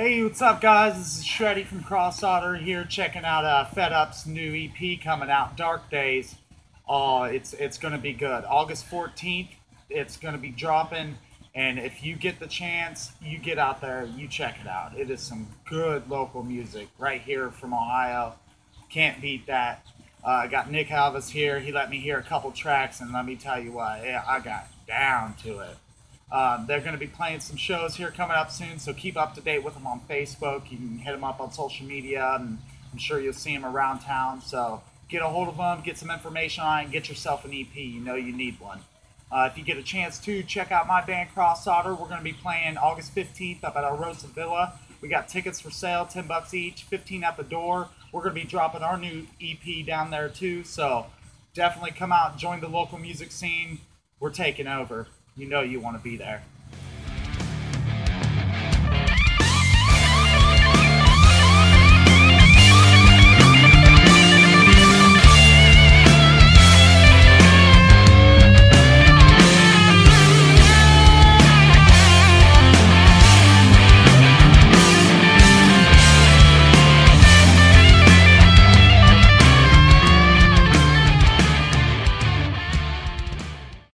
Hey, what's up, guys? This is Shreddy from Cross Solder here, checking out Fedd Up's new EP coming out, Dark Days. It's going to be good. August 14th, it's going to be dropping, and if you get the chance, you get out there, you check it out. It is some good local music right here from Ohio. Can't beat that. I got Nick Alvis here. He let me hear a couple tracks, and let me tell you what, yeah, I got down to it. They're going to be playing some shows here coming up soon, so keep up to date with them on Facebook. You can hit them up on social media, and I'm sure you'll see them around town. So get a hold of them, get some information on it, and get yourself an EP. You know you need one. If you get a chance to, check out my band, Cross Solder. We're going to be playing August 15th up at El Rosa Villa. We got tickets for sale, 10 bucks each, 15 at the door. We're going to be dropping our new EP down there too, so definitely come out and join the local music scene. We're taking over. You know you want to be there.